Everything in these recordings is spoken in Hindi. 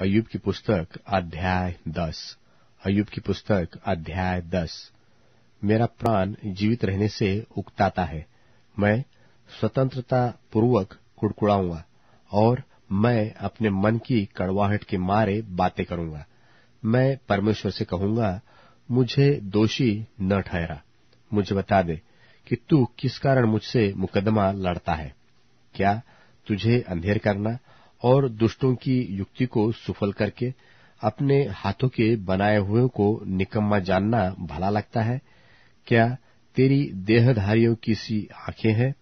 अय्यूब की पुस्तक अध्याय 10। अय्यूब की पुस्तक अध्याय 10। मेरा प्राण जीवित रहने से उकताता है, मैं स्वतंत्रता पूर्वक कुड़कुड़ाऊंगा और मैं अपने मन की कड़वाहट के मारे बातें करूंगा। मैं परमेश्वर से कहूंगा, मुझे दोषी न ठहरा, मुझे बता दे कि तू किस कारण मुझसे मुकदमा लड़ता है। क्या तुझे अंधेर करना और दुष्टों की युक्ति को सफल करके अपने हाथों के बनाए हुए को निकम्मा जानना भला लगता है? क्या तेरी देहधारियों की सी आंखें हैं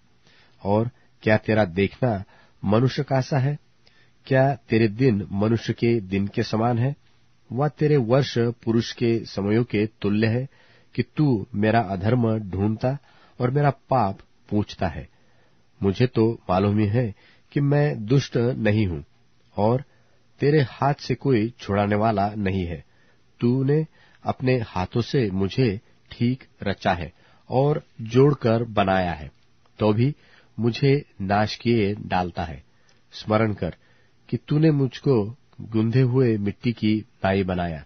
और क्या तेरा देखना मनुष्य का सा है? क्या तेरे दिन मनुष्य के दिन के समान है, वह तेरे वर्ष पुरुष के समयों के तुल्य है कि तू मेरा अधर्म ढूंढता और मेरा पाप पूछता है। मुझे तो मालूम ही है कि मैं दुष्ट नहीं हूं और तेरे हाथ से कोई छुड़ाने वाला नहीं है। तूने अपने हाथों से मुझे ठीक रचा है और जोड़कर बनाया है, तो भी मुझे नाश किए डालता है। स्मरण कर कि तूने मुझको गुंधे हुए मिट्टी की नाई बनाया।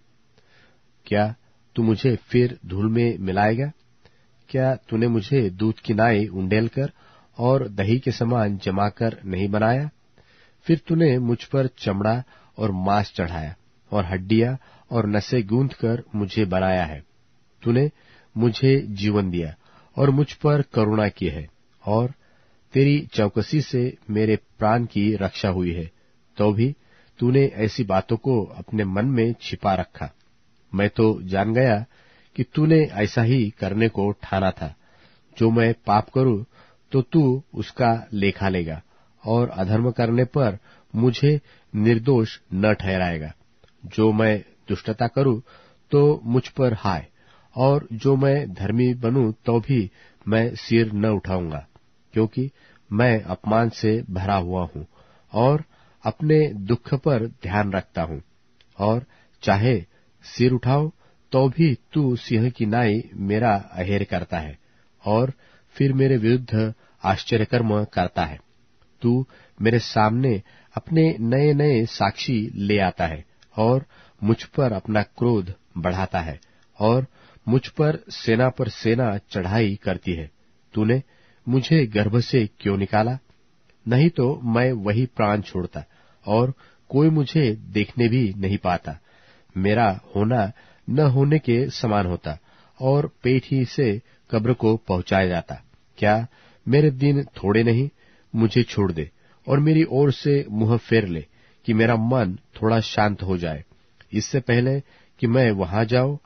क्या तू मुझे फिर धूल में मिलाएगा? क्या तूने मुझे दूध की नाई उंडेलकर और दही के समान जमाकर नहीं बनाया? फिर तूने मुझ पर चमड़ा और मांस चढ़ाया और हड्डियां और नसें गूंथकर मुझे बनाया है। तूने मुझे जीवन दिया और मुझ पर करुणा की है और तेरी चौकसी से मेरे प्राण की रक्षा हुई है, तो भी तूने ऐसी बातों को अपने मन में छिपा रखा। मैं तो जान गया कि तूने ऐसा ही करने को ठाना था। जो मैं पाप करूं तो तू उसका लेखा लेगा और अधर्म करने पर मुझे निर्दोष न ठहराएगा। जो मैं दुष्टता करूं तो मुझ पर हाय, और जो मैं धर्मी बनूं तो भी मैं सिर न उठाऊंगा, क्योंकि मैं अपमान से भरा हुआ हूं और अपने दुख पर ध्यान रखता हूं। और चाहे सिर उठाओ तो भी तू सिंह की नाई मेरा अहेर करता है और फिर मेरे विरुद्ध आश्चर्यकर्म करता है। तू मेरे सामने अपने नए नए साक्षी ले आता है और मुझ पर अपना क्रोध बढ़ाता है और मुझ पर सेना चढ़ाई करती है। तूने मुझे गर्भ से क्यों निकाला? नहीं तो मैं वही प्राण छोड़ता और कोई मुझे देखने भी नहीं पाता। मेरा होना न होने के समान होता और पेट ही से कब्र को पहुंचाया जाता। क्या मेरे दिन थोड़े नहीं? मुझे छोड़ दे और मेरी ओर से मुंह फेर ले कि मेरा मन थोड़ा शांत हो जाए, इससे पहले कि मैं वहां जाऊं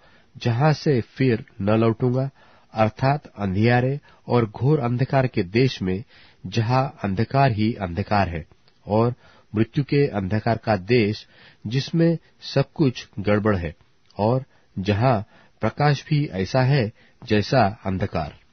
जहां से फिर न लौटूंगा, अर्थात अंधियारे और घोर अंधकार के देश में, जहां अंधकार ही अंधकार है और मृत्यु के अंधकार का देश, जिसमें सब कुछ गड़बड़ है और जहां प्रकाश भी ऐसा है जैसा अंधकार।